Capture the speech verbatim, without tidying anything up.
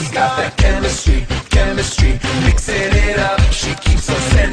She's got that chemistry, chemistry, mixing it up. She keeps on sending